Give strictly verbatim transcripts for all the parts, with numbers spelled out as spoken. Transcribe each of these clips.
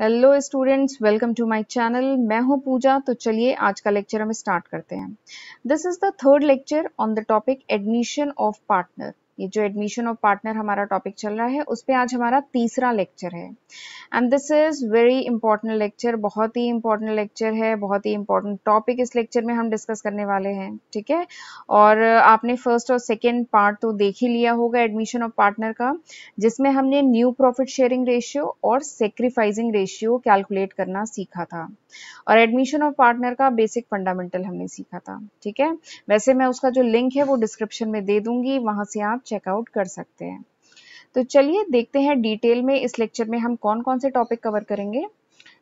Hello students, welcome to my channel. मैं हूं पूजा। तो चलिए आज का लेक्चर हम स्टार्ट करते हैं। This is the third lecture on the topic admission of partner. ये जो एडमिशन ऑफ पार्टनर हमारा टॉपिक चल रहा है उस पर आज हमारा तीसरा लेक्चर है। And this is very important lecture, बहुत ही इंपॉर्टेंट लेक्चर है, बहुत ही इंपॉर्टेंट टॉपिक इस लेक्चर में हम डिस्कस करने वाले हैं, ठीक है। और आपने फर्स्ट और सेकेंड पार्ट तो देख ही लिया होगा एडमिशन ऑफ पार्टनर का, जिसमें हमने न्यू प्रॉफिट शेयरिंग रेशियो और सेक्रीफाइसिंग रेशियो कैलकुलेट करना सीखा था, और एडमिशन ऑफ पार्टनर का बेसिक फंडामेंटल हमने सीखा था, ठीक है। वैसे मैं उसका जो लिंक है वो डिस्क्रिप्शन में दे दूंगी, वहां से आप चेकआउट कर सकते हैं। तो चलिए देखते हैं डिटेल में इस लेक्चर में हम कौन कौन से टॉपिक कवर करेंगे।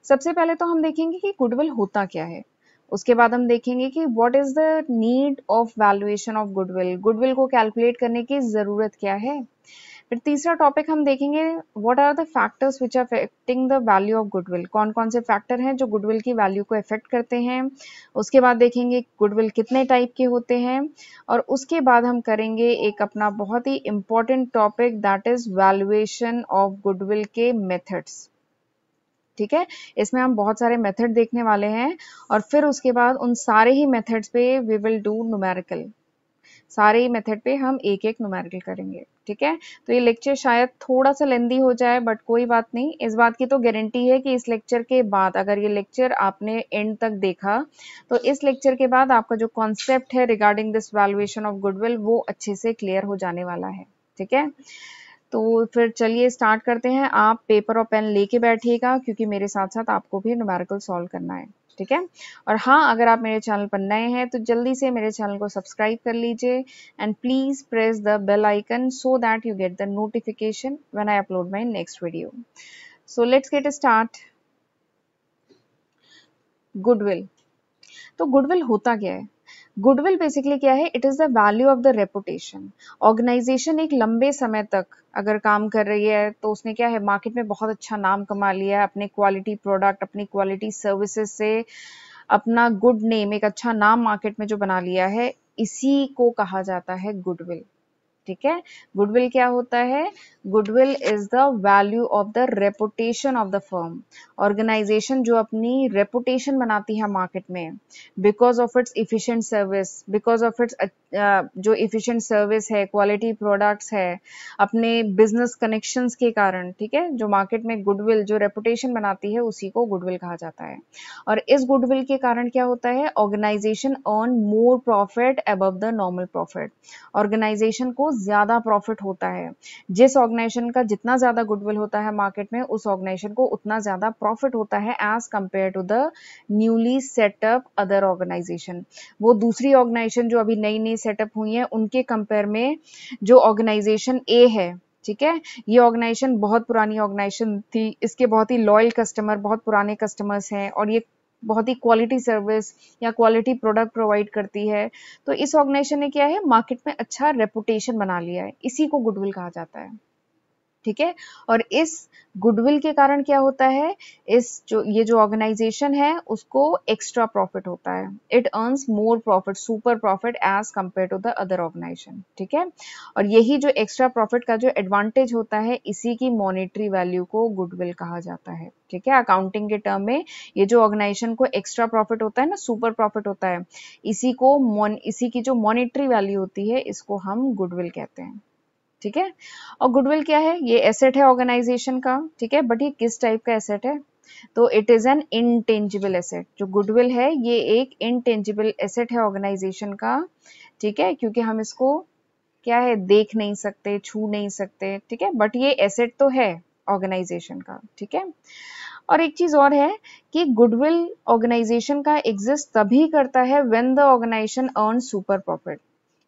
सबसे पहले तो हम देखेंगे कि गुडविल होता क्या है, उसके बाद हम देखेंगे कि what is the need of valuation of goodwill, goodwill को कैलकुलेट करने की जरूरत क्या है। फिर तीसरा टॉपिक हम देखेंगे what are the factors which are affecting the value of goodwill, कौन कौन से फैक्टर हैं जो गुडविल की वैल्यू को अफेक्ट करते हैं। उसके बाद देखेंगे गुडविल कितने टाइप के होते हैं, और उसके बाद हम करेंगे एक अपना बहुत ही important topic, that is valuation of goodwill के मेथड्स, ठीक है। इसमें हम बहुत सारे मेथड देखने वाले हैं, और फिर उसके बाद उन सारे ही मेथड्स पे वी विल डू न्यूमेरिकल, सारे ही मेथड पे हम एक एक न्यूमेरिकल करेंगे, ठीक है। तो ये लेक्चर शायद थोड़ा सा लेंदी हो जाए, बट कोई बात नहीं। इस बात की तो गारंटी है कि इस लेक्चर के बाद, अगर ये लेक्चर आपने एंड तक देखा, तो इस लेक्चर के बाद आपका जो कॉन्सेप्ट है regarding this valuation of goodwill वो अच्छे से क्लियर हो जाने वाला है, ठीक है। तो फिर चलिए स्टार्ट करते हैं। आप पेपर और पेन लेके बैठिएगा, क्योंकि मेरे साथ साथ आपको भी न्यूमेरिकल सॉल्व करना है, ठीक है। और हाँ, अगर आप मेरे चैनल पर नए हैं तो जल्दी से मेरे चैनल को सब्सक्राइब कर लीजिए, and please press the bell icon so that you get the notification when I upload my next video. So let's get start. Goodwill, तो गुडविल होता क्या है? गुडविल बेसिकली क्या है? It is the value of the reputation. Organization एक लंबे समय तक अगर काम कर रही है तो उसने क्या है, मार्केट में बहुत अच्छा नाम कमा लिया है, अपने क्वालिटी प्रोडक्ट, अपनी क्वालिटी सर्विसेज से अपना गुड नेम, एक अच्छा नाम मार्केट में जो बना लिया है, इसी को कहा जाता है गुडविल, ठीक है। गुडविल क्या होता है? Goodwill is the value of the reputation of the firm. Organization जो अपनी रेपुटेशन बनाती है मार्केट में, because of its efficient service, because of its जो इफिशिएंट सर्विस है, क्वालिटी प्रोडक्ट्स है, अपने बिजनेस कनेक्शंस के कारण, ठीक है, जो मार्केट में गुडविल, जो रेपुटेशन बनाती है, उसी को गुडविल कहा जाता है। और इस गुडविल के कारण क्या होता है, organization earn more profit above the normal profit. Organization को ज्यादा प्रॉफिट होता है, जिस ऑर्गेनाइजेशन का जितना ज्यादा गुडविल होता है मार्केट में, उस ऑर्गेनाइजेशन को उतना ज्यादा प्रॉफिट होता है as compare to the newly setup other organization. वो दूसरी ऑर्गेनाइजेशन जो अभी नई नई सेटअप हुई है उनके कंपेयर में जो ऑर्गेनाइजेशन ए है, ठीक है, ये ऑर्गेनाइजेशन बहुत पुरानी ऑर्गेनाइजेशन थी, इसके बहुत ही लॉयल कस्टमर, बहुत पुराने कस्टमर्स हैं, और ये बहुत ही क्वालिटी सर्विस या क्वालिटी प्रोडक्ट प्रोवाइड करती है। तो इस ऑर्गेनाइजेशन ने क्या है, मार्केट में अच्छा रेपुटेशन बना लिया है, इसी को गुडविल कहा जाता है, ठीक है। और इस गुडविल के कारण क्या होता है, इस जो ये जो ऑर्गेनाइजेशन है उसको एक्स्ट्रा प्रॉफिट होता है, it earns more profit, super profit as compare to the other organisation, ठीक है। और यही जो एक्स्ट्रा प्रॉफिट का जो एडवांटेज होता है, इसी की मॉनेटरी वैल्यू को गुडविल कहा जाता है, ठीक है। अकाउंटिंग के टर्म में ये जो ऑर्गेनाइजेशन को एक्स्ट्रा प्रॉफिट होता है ना, सुपर प्रॉफिट होता है, इसी को, इसी की जो मॉनेटरी वैल्यू होती है, इसको हम गुडविल कहते हैं, ठीक है। और गुडविल क्या है, ये एसेट है ऑर्गेनाइजेशन का, ठीक है, बट ये किस टाइप का एसेट है, तो it is an intangible asset. जो गुडविल है ये एक इंटेंजिबल एसेट है ऑर्गेनाइजेशन का, ठीक है, क्योंकि हम इसको क्या है, देख नहीं सकते, छू नहीं सकते, ठीक है, बट ये एसेट तो है ऑर्गेनाइजेशन का, ठीक है। और एक चीज और है कि गुडविल ऑर्गेनाइजेशन का एग्जिस्ट तभी करता है when the organisation earn super profit,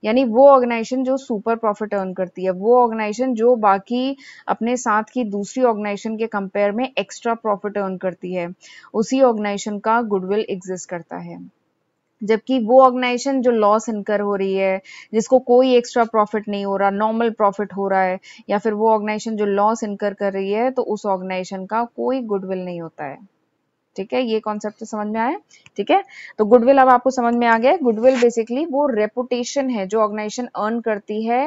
यानी वो ऑर्गेनाइजेशन जो सुपर प्रॉफिट अर्न करती है, वो ऑर्गेनाइजेशन जो बाकी अपने साथ की दूसरी ऑर्गेनाइजेशन के कंपेयर में एक्स्ट्रा प्रॉफिट अर्न करती है, उसी ऑर्गेनाइजेशन का गुडविल एग्जिस्ट करता है। जबकि वो ऑर्गेनाइजेशन जो लॉस इनकर हो रही है, जिसको कोई एक्स्ट्रा प्रॉफिट नहीं हो रहा, नॉर्मल प्रॉफिट हो रहा है, या फिर वो ऑर्गेनाइजेशन जो लॉस इनकर कर रही है, तो उस ऑर्गेनाइजेशन का कोई गुडविल नहीं होता है, ठीक है, ये कॉन्सेप्ट समझ में आया। ठीक है, तो गुडविल अब आपको समझ में आ गया। गुडविल बेसिकली वो रेपुटेशन है जो ऑर्गेनाइजेशन अर्न करती है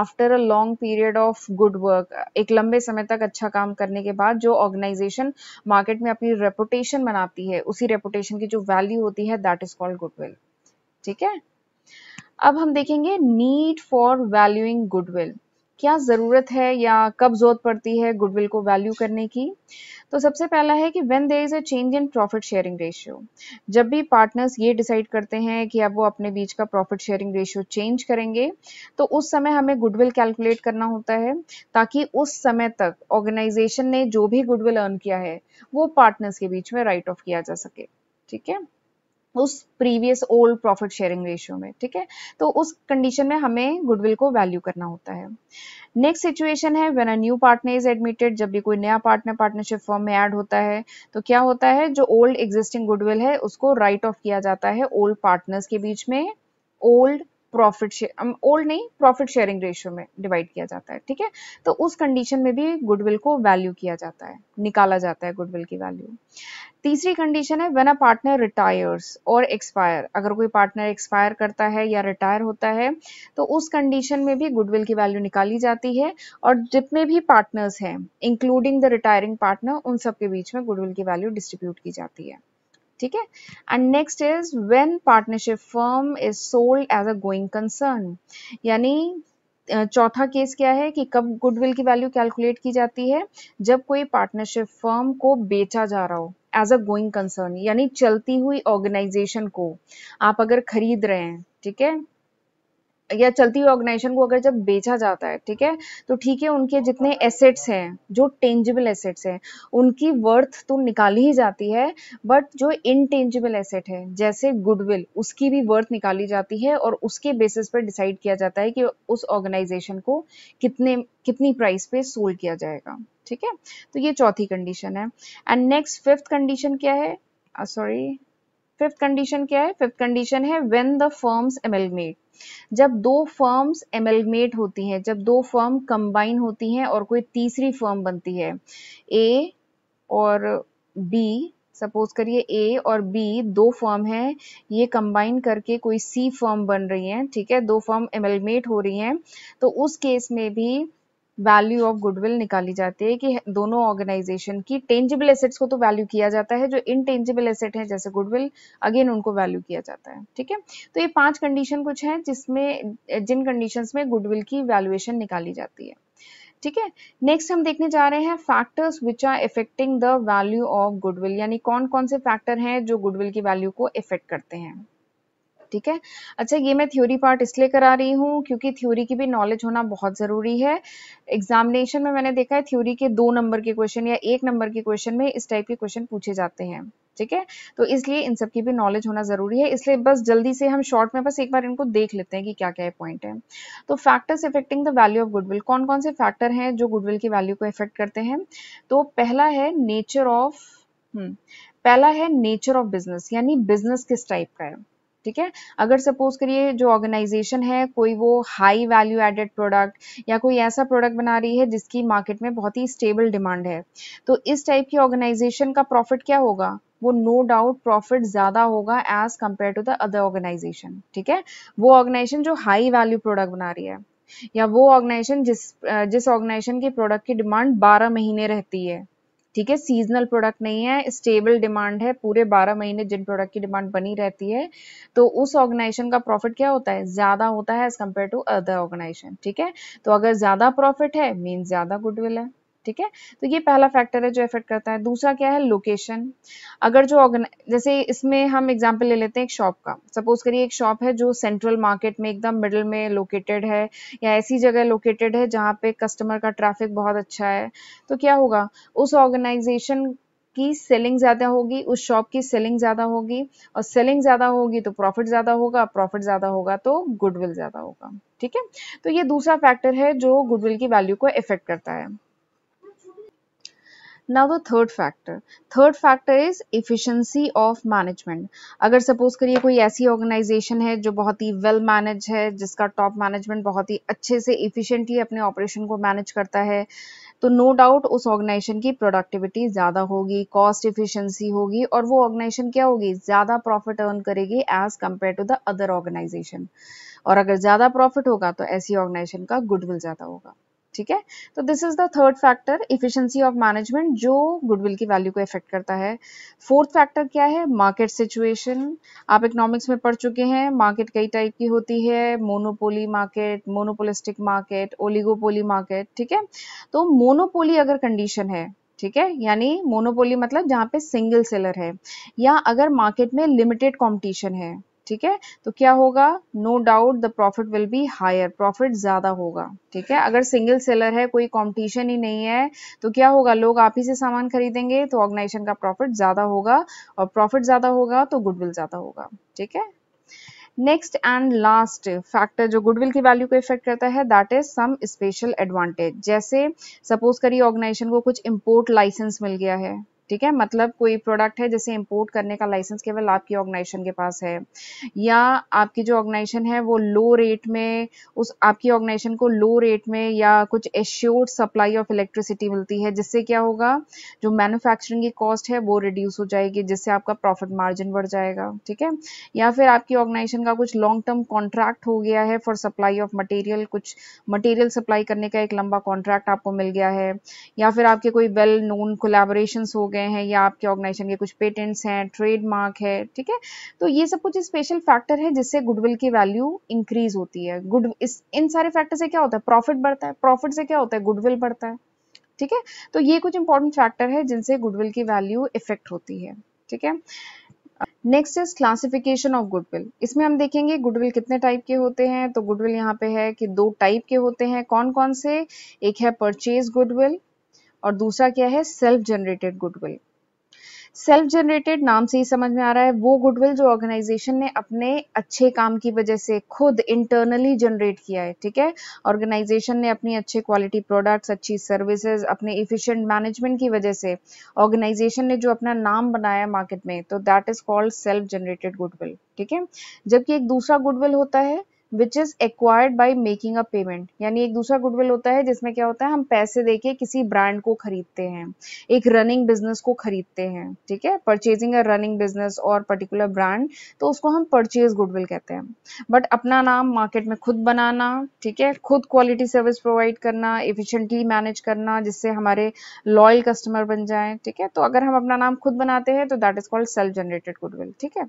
after a long period of good work, एक लंबे समय तक अच्छा काम करने के बाद जो ऑर्गेनाइजेशन मार्केट में अपनी रेपुटेशन बनाती है, उसी रेपुटेशन की जो वैल्यू होती है दैट इज कॉल्ड गुडविल। ठीक है, अब हम देखेंगे नीड फॉर वैल्यूइंग गुडविल, क्या जरूरत है या कब जरूरत पड़ती है गुडविल को वैल्यू करने की। तो सबसे पहला है कि when there is a change in profit sharing ratio, जब भी पार्टनर्स ये डिसाइड करते हैं कि अब वो अपने बीच का प्रॉफिट शेयरिंग रेशियो चेंज करेंगे, तो उस समय हमें गुडविल कैलकुलेट करना होता है ताकि उस समय तक ऑर्गेनाइजेशन ने जो भी गुडविल अर्न किया है वो पार्टनर्स के बीच में राइट ऑफ किया जा सके। ठीक है, उस previous old profit sharing ratio में। ठीक है, तो उस कंडीशन में हमें गुडविल को वैल्यू करना होता है। नेक्स्ट सिचुएशन है when a new partner is admitted, जब भी कोई नया पार्टनर पार्टनरशिप फर्म में ऐड होता है तो क्या होता है, जो ओल्ड एग्जिस्टिंग गुडविल है उसको राइट ऑफ किया जाता है ओल्ड पार्टनर्स के बीच में, ओल्ड प्रॉफिट शेयर ओल्ड नहीं प्रॉफिट शेयरिंग रेशियो में डिवाइड किया जाता है। ठीक है, तो उस कंडीशन में भी गुडविल को वैल्यू किया जाता है, निकाला जाता है गुडविल की वैल्यू। तीसरी कंडीशन है व्हेन अ पार्टनर रिटायर्स और एक्सपायर, अगर कोई पार्टनर एक्सपायर करता है या रिटायर होता है तो उस कंडीशन में भी गुडविल की वैल्यू निकाली जाती है, और जितने भी पार्टनर्स हैं इंक्लूडिंग द रिटायरिंग पार्टनर उन सब के बीच में गुडविल की वैल्यू डिस्ट्रीब्यूट की जाती है। ठीक है, and next is when partnership firm is sold as a going concern, यानी चौथा केस क्या है कि कब गुडविल की वैल्यू कैलकुलेट की जाती है, जब कोई पार्टनरशिप फर्म को बेचा जा रहा हो एज अ गोइंग कंसर्न, यानी चलती हुई ऑर्गेनाइजेशन को आप अगर खरीद रहे हैं, ठीक है, या चलती हुई ऑर्गेनाइजेशन को अगर जब बेचा जाता है, ठीक है, तो ठीक है उनके जितने एसेट्स हैं जो टेंजिबल एसेट्स हैं उनकी वर्थ तो निकाली ही जाती है, बट जो इनटेंजिबल एसेट है जैसे गुडविल उसकी भी वर्थ निकाली जाती है, और उसके बेसिस पर डिसाइड किया जाता है कि उस ऑर्गेनाइजेशन को कितने कितनी प्राइस पे सोल्ड किया जाएगा। ठीक है, तो ये चौथी कंडीशन है। एंड नेक्स्ट फिफ्थ कंडीशन क्या है, सॉरी फिफ्थ कंडीशन क्या है, फिफ्थ कंडीशन है व्हेन द फर्म्स एमलमेट, जब दो फर्म्स एमलमेट होती हैं, जब दो फर्म कंबाइन होती हैं और कोई तीसरी फर्म बनती है, ए और बी, सपोज करिए ए और बी दो फर्म हैं, ये कंबाइन करके कोई सी फर्म बन रही है, ठीक है, दो फर्म एमलमेट हो रही हैं, तो उस केस में भी वैल्यू ऑफ गुडविल निकाली जाती है कि दोनों ऑर्गेनाइजेशन की टेंजिबल एसेट्स को तो वैल्यू किया जाता है, जो इनटेंजिबल एसेट है जैसे गुडविल अगेन उनको वैल्यू किया जाता है। ठीक है, तो ये पांच कंडीशन कुछ हैं जिसमें जिन कंडीशंस में गुडविल की वैल्यूएशन निकाली जाती है। ठीक है, नेक्स्ट हम देखने जा रहे हैं factors which are affecting the value of goodwill, यानी कौन कौन से फैक्टर हैं जो गुडविल की वैल्यू को इफेक्ट करते हैं। ठीक है, अच्छा ये मैं थ्योरी पार्ट इसलिए करा रही हूँ क्योंकि थ्योरी की भी नॉलेज होना बहुत ज़रूरी है। एग्जामिनेशन में मैंने देखा है थ्योरी के दो नंबर के क्वेश्चन या एक नंबर के क्वेश्चन में इस टाइप के क्वेश्चन पूछे जाते हैं। ठीक है, तो इसलिए इन सब की भी नॉलेज होना ज़रूरी है, इसलिए बस जल्दी से हम शॉर्ट में बस एक बार इनको देख लेते हैं कि क्या क्या पॉइंट है। तो factors affecting the value of goodwill, कौन कौन से फैक्टर हैं जो गुडविल की वैल्यू को इफेक्ट करते हैं। तो पहला है नेचर ऑफ पहला है नेचर ऑफ बिजनेस, यानी बिजनेस किस टाइप का है। ठीक है, अगर सपोज करिए जो ऑर्गेनाइजेशन है कोई वो हाई वैल्यू एडेड प्रोडक्ट या कोई ऐसा प्रोडक्ट बना रही है जिसकी मार्केट में बहुत ही स्टेबल डिमांड है, तो इस टाइप की ऑर्गेनाइजेशन का प्रॉफिट क्या होगा, वो नो डाउट प्रॉफिट ज़्यादा होगा as compare to the other organisation. ठीक है, वो ऑर्गेनाइजेशन जो हाई वैल्यू प्रोडक्ट बना रही है या वो ऑर्गेनाइजेशन जिस जिस ऑर्गेनाइजेशन के प्रोडक्ट की डिमांड बारह महीने रहती है, ठीक है, सीजनल प्रोडक्ट नहीं है, स्टेबल डिमांड है, पूरे बारह महीने जिन प्रोडक्ट की डिमांड बनी रहती है, तो उस ऑर्गेनाइजेशन का प्रॉफिट क्या होता है, ज़्यादा होता है as compare to other organisation. ठीक है, तो अगर ज़्यादा प्रॉफिट है मीन्स ज़्यादा गुडविल है। ठीक है, तो ये पहला फैक्टर है जो इफेक्ट करता है। दूसरा क्या है, लोकेशन। अगर जो ऑर्गेनाइज जैसे इसमें हम एग्जांपल ले लेते हैं एक शॉप का, सपोज करिए एक शॉप है जो सेंट्रल मार्केट में एकदम मिडिल में लोकेटेड है या ऐसी जगह लोकेटेड है जहाँ पे कस्टमर का ट्रैफिक बहुत अच्छा है, तो क्या होगा, उस ऑर्गेनाइजेशन की सेलिंग ज़्यादा होगी, उस शॉप की सेलिंग ज़्यादा होगी, और सेलिंग ज़्यादा होगी तो प्रॉफिट ज़्यादा होगा, प्रॉफिट ज़्यादा होगा तो गुडविल ज़्यादा होगा। ठीक है, तो ये दूसरा फैक्टर है जो गुडविल की वैल्यू को इफेक्ट करता है। Now the third factor. Third factor is efficiency of management. अगर सपोज करिए कोई ऐसी ऑर्गेनाइजेशन है जो बहुत ही वेल मैनेज है, जिसका टॉप मैनेजमेंट बहुत ही अच्छे से इफिशियंटली अपने ऑपरेशन को मैनेज करता है, तो नो डाउट उस ऑर्गेनाइजेशन की प्रोडक्टिविटी ज़्यादा होगी, कॉस्ट इफिशिएंसी होगी और वो ऑर्गेनाइजेशन क्या होगी, ज़्यादा प्रॉफिट अर्न करेगी as compare to the other organisation. और अगर ज़्यादा प्रॉफिट होगा तो ऐसी ऑर्गेनाइजेशन का गुडविल ज़्यादा होगा। ठीक है, तो this is the third factor efficiency of management जो गुडविल की वैल्यू को इफेक्ट करता है। फोर्थ फैक्टर क्या है, मार्केट सिचुएशन। आप इकोनॉमिक्स में पढ़ चुके हैं मार्केट कई टाइप की होती है, monopoly market, monopolistic market, oligopoly market. ठीक है, तो मोनोपोली अगर कंडीशन है, ठीक है, यानी मोनोपोली मतलब जहाँ पे सिंगल सेलर है, या अगर मार्केट में लिमिटेड कॉम्पिटिशन है, ठीक है, तो क्या होगा, no doubt the profit will be higher, profit ज्यादा होगा। ठीक है, अगर सिंगल सेलर है, कोई कंपटीशन ही नहीं है, तो क्या होगा, लोग आप ही से सामान खरीदेंगे, तो ऑर्गेनाइजेशन का प्रॉफिट ज्यादा होगा और प्रॉफिट ज्यादा होगा तो गुडविल ज्यादा होगा। ठीक है, नेक्स्ट एंड लास्ट फैक्टर जो गुडविल की वैल्यू को इफेक्ट करता है, that is some special advantage. जैसे सपोज करिए ऑर्गेनाइजेशन को कुछ इंपोर्ट लाइसेंस मिल गया है, ठीक है, मतलब कोई प्रोडक्ट है जैसे इंपोर्ट करने का लाइसेंस केवल आपकी ऑर्गेनाइजेशन के पास है, या आपकी जो ऑर्गेनाइजेशन है वो लो रेट में, उस आपकी ऑर्गेनाइजेशन को लो रेट में या कुछ एश्योर्ड सप्लाई ऑफ इलेक्ट्रिसिटी मिलती है, जिससे क्या होगा, जो मैन्युफैक्चरिंग की कॉस्ट है वो रिड्यूस हो जाएगी, जिससे आपका प्रॉफिट मार्जिन बढ़ जाएगा। ठीक है, या फिर आपकी ऑर्गेनाइजेशन का कुछ लॉन्ग टर्म कॉन्ट्रैक्ट हो गया है फॉर सप्लाई ऑफ मटेरियल, कुछ मटेरियल सप्लाई करने का एक लंबा कॉन्ट्रैक्ट आपको मिल गया है, या फिर आपके कोई वेल नोन कोलैबोरेशंस हो गए हैं, या आपके ऑर्गेनाइजेशन के कुछ पेटेंट्स हैं, ट्रेडमार्क है। ठीक है, तो ये सब कुछ स्पेशल फैक्टर है जिससे गुडविल की वैल्यू इंक्रीज होती है। गुड इस इन सारे फैक्टर से क्या होता है, प्रॉफिट बढ़ता है, प्रॉफिट से क्या होता है, गुडविल बढ़ता है। ठीक है, तो ये कुछ इंपॉर्टेंट फैक्टर है जिनसे गुडविल की वैल्यू इफेक्ट होती है। ठीक है, next is classification of goodwill. इसमें हम देखेंगे गुडविल कितने टाइप के होते हैं, तो गुडविल यहाँ पे है कि दो टाइप के होते हैं, कौन कौन से, एक है परचेज गुडविल और दूसरा क्या है, self generated goodwill. Self generated नाम से ही समझ में आ रहा है वो गुडविल जो ऑर्गेनाइजेशन ने अपने अच्छे काम की वजह से खुद इंटरनली जनरेट किया है। ठीक है, ऑर्गेनाइजेशन ने अपनी अच्छे क्वालिटी प्रोडक्ट्स, अच्छी सर्विसेज, अपने इफिशिएंट मैनेजमेंट की वजह से ऑर्गेनाइजेशन ने जो अपना नाम बनाया मार्केट में, तो that is called self generated goodwill. ठीक है, जबकि एक दूसरा गुडविल होता है which is acquired by making a payment, यानी एक दूसरा गुडविल होता है जिसमें क्या होता है, हम पैसे देके किसी ब्रांड को खरीदते हैं, एक रनिंग बिजनेस को खरीदते हैं। ठीक है, परचेजिंग अ रनिंग बिजनेस और पर्टिकुलर ब्रांड, तो उसको हम परचेज गुडविल कहते हैं। बट अपना नाम मार्केट में खुद बनाना, ठीक है, खुद क्वालिटी सर्विस प्रोवाइड करना, एफिशिएंटली मैनेज करना जिससे हमारे लॉयल कस्टमर बन जाए। ठीक है, तो अगर हम अपना नाम खुद बनाते हैं तो that is called self generated goodwill. ठीक है,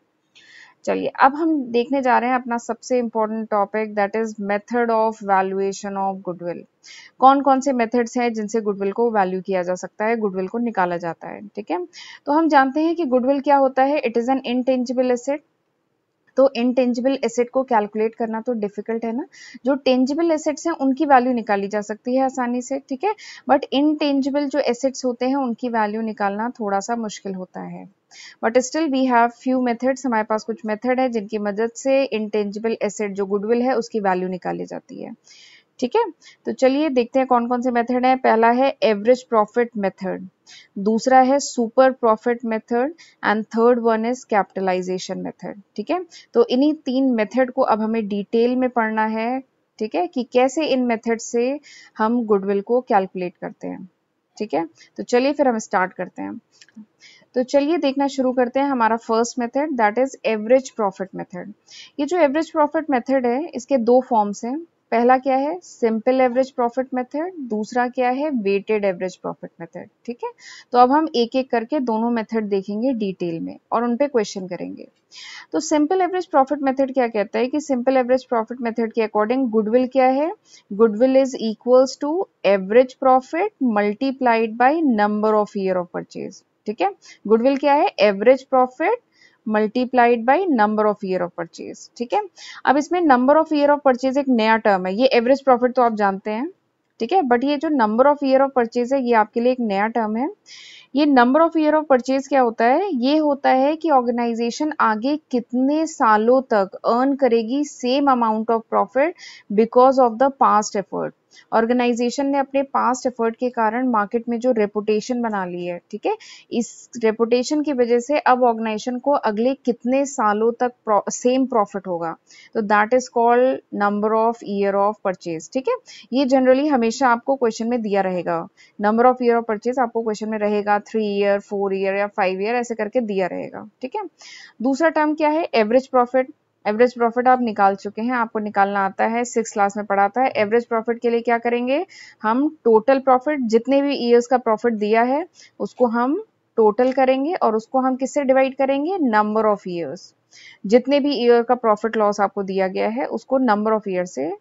चलिए अब हम देखने जा रहे हैं अपना सबसे important topic, that is method of valuation of goodwill. कौन कौन से मेथड्स हैं जिनसे गुडविल को वैल्यू किया जा सकता है, गुडविल को निकाला जाता है। ठीक है, तो हम जानते हैं कि गुडविल क्या होता है, it is an intangible asset. तो इंटेंजिबल एसेट को कैलकुलेट करना तो डिफिकल्ट है ना, जो टेंजिबल एसेट्स हैं उनकी वैल्यू निकाली जा सकती है आसानी से। ठीक है, बट इनटेंजिबल जो एसेट्स होते हैं उनकी वैल्यू निकालना थोड़ा सा मुश्किल होता है। But still we have few methods, हमारे पास कुछ मेथड है जिनकी मदद से इंटेंजिबल एसेट जो गुडविल है उसकी वैल्यू निकाली जाती है। ठीक है, तो चलिए देखते हैं कौन कौन से मेथड है। पहला है एवरेज प्रॉफिट मेथड, दूसरा है super profit method and third one is capitalisation method. ठीक है, तो इन्हीं तीन मेथड को अब हमें डिटेल में पढ़ना है। ठीक है, कि कैसे इन मेथड से हम गुडविल को कैलकुलेट करते हैं। ठीक है, तो चलिए फिर हम स्टार्ट करते हैं। तो चलिए देखना शुरू करते हैं हमारा first method, that is average profit method. ये जो एवरेज प्रॉफिट मेथड है इसके दो फॉर्म्स हैं, पहला क्या है सिंपल एवरेज प्रॉफिट मेथड, दूसरा क्या है वेटेड एवरेज प्रॉफिट मेथड। ठीक है, तो अब हम एक एक करके दोनों मेथड देखेंगे डिटेल में और उन पे क्वेश्चन करेंगे। तो सिंपल एवरेज प्रॉफिट मेथड क्या कहता है कि सिंपल एवरेज प्रॉफिट मेथड के अकॉर्डिंग गुडविल क्या है, goodwill is equals to average profit multiplied by number of year of purchase. ठीक है, गुडविल क्या है, average profit multiplied by number of year of purchase. ठीक है, अब इसमें number of year of purchase एक नया टर्म है, ये एवरेज प्रॉफिट तो आप जानते हैं। ठीक है, बट ये जो number of year of purchase है ये आपके लिए एक नया टर्म है। ये number of year of purchase क्या होता है, ये होता है कि ऑर्गेनाइजेशन आगे कितने सालों तक अर्न करेगी same amount of profit because of the past effort. Organisation ने अपने पास्ट एफर्ट के कारण मार्केट में जो रेपुटेशन बना ली है, ठीक है, इस रेपुटेशन की वजह से अब ऑर्गेनाइजेशन को अगले कितने सालों तक प्रौ, सेम प्रॉफिट होगा, तो that is called number of year of purchase. ठीक है, ये जनरली हमेशा आपको क्वेश्चन में दिया रहेगा, number of year of purchase आपको क्वेश्चन में रहेगा थ्री ईयर, फोर ईयर या फाइव ईयर ऐसे करके दिया रहेगा। ठीक है, दूसरा टर्म क्या है, एवरेज प्रॉफिट। एवरेज प्रॉफिट आप निकाल चुके हैं, आपको निकालना आता है, सिक्स क्लास में पढ़ा था। एवरेज प्रॉफिट के लिए क्या करेंगे, हम टोटल प्रॉफिट, जितने भी ईयर्स का प्रॉफिट दिया है उसको हम टोटल करेंगे और उसको हम किससे डिवाइड करेंगे, नंबर ऑफ ईयर्स। जितने भी ईयर का प्रॉफिट लॉस आपको दिया गया है उसको नंबर ऑफ ईयर से